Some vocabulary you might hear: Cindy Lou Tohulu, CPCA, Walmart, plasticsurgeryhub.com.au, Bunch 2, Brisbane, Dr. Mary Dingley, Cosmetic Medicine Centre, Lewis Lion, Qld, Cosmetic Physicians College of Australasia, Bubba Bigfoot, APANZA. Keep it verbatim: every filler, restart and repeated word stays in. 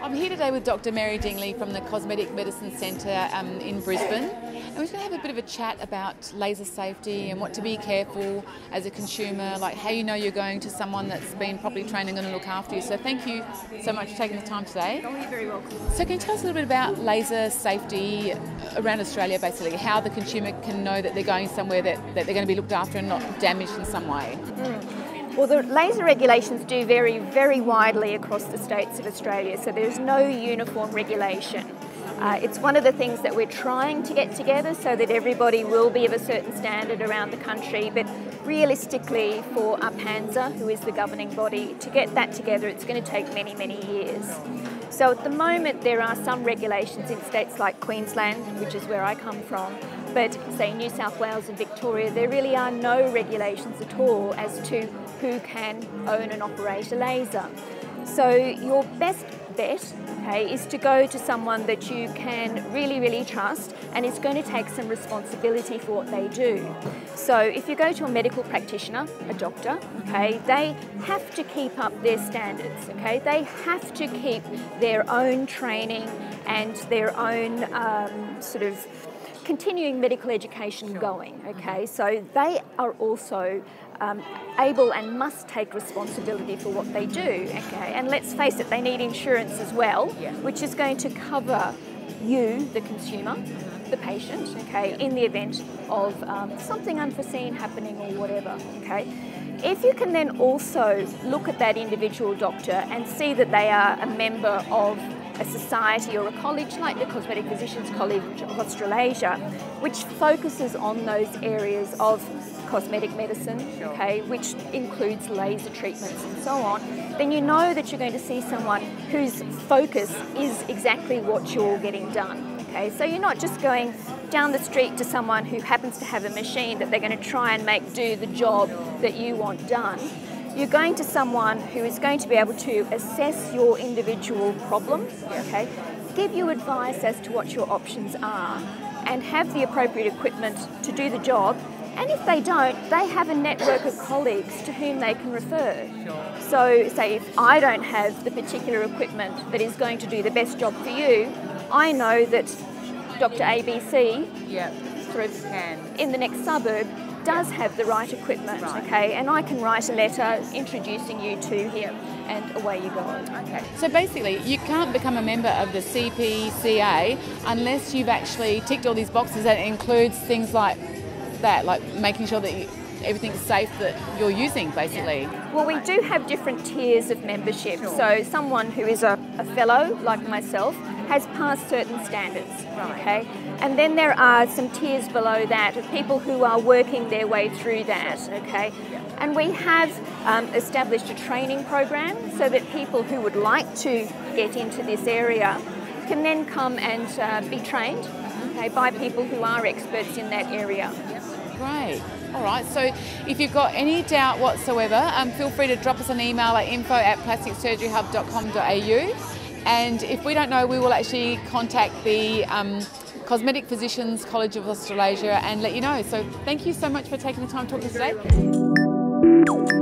I'm here today with Doctor Mary Dingley from the Cosmetic Medicine Centre um, in Brisbane, and we're going to have a bit of a chat about laser safety and what to be careful as a consumer, like how you know you're going to someone that's been properly trained and going to look after you. So thank you so much for taking the time today. Oh, you're very welcome. So can you tell us a little bit about laser safety around Australia, basically, how the consumer can know that they're going somewhere that, that they're going to be looked after and not damaged in some way? Mm. Well, the laser regulations do vary very widely across the states of Australia, so there's no uniform regulation. Uh, it's one of the things that we're trying to get together so that everybody will be of a certain standard around the country, but realistically for APANZA, who is the governing body, to get that together it's going to take many, many years. So at the moment there are some regulations in states like Queensland, which is where I come from, but say New South Wales and Victoria, there really are no regulations at all as to who can own and operate a laser. So your best bet, okay, is to go to someone that you can really, really trust and is going to take some responsibility for what they do. So if you go to a medical practitioner, a doctor, okay, they have to keep up their standards, okay? They have to keep their own training and their own um, sort of continuing medical education going, okay? So they are also um, able and must take responsibility for what they do, okay? And let's face it, they need insurance as well, yeah, which is going to cover you, the consumer, the patient, okay, in the event of um, something unforeseen happening or whatever, okay? If you can then also look at that individual doctor and see that they are a member of a society or a college like the Cosmetic Physicians College of Australasia, which focuses on those areas of cosmetic medicine, okay, which includes laser treatments and so on, then you know that you're going to see someone whose focus is exactly what you're getting done. Okay, so you're not just going down the street to someone who happens to have a machine that they're going to try and make do the job that you want done. You're going to someone who is going to be able to assess your individual problem, okay, give you advice as to what your options are, and have the appropriate equipment to do the job. And if they don't, they have a network of colleagues to whom they can refer. So, say if I don't have the particular equipment that is going to do the best job for you, I know that Doctor A B C, yeah, in the next suburb, does have the right equipment, right, okay, and I can write a letter introducing you to him, and away you go. Okay. So basically, you can't become a member of the C P C A unless you've actually ticked all these boxes, and it includes things like that, like making sure that you, everything's safe that you're using, basically. Yeah. Well, we do have different tiers of membership, sure, so someone who is a, a fellow, like myself, has passed certain standards, right, okay? And then there are some tiers below that of people who are working their way through that, okay? And we have um, established a training program so that people who would like to get into this area can then come and uh, be trained, okay, by people who are experts in that area. Great. All right, so if you've got any doubt whatsoever, um, feel free to drop us an email at info at plastic surgery hub dot com dot a u. And if we don't know, we will actually contact the um, Cosmetic Physicians College of Australasia and let you know. So thank you so much for taking the time to talk to us today.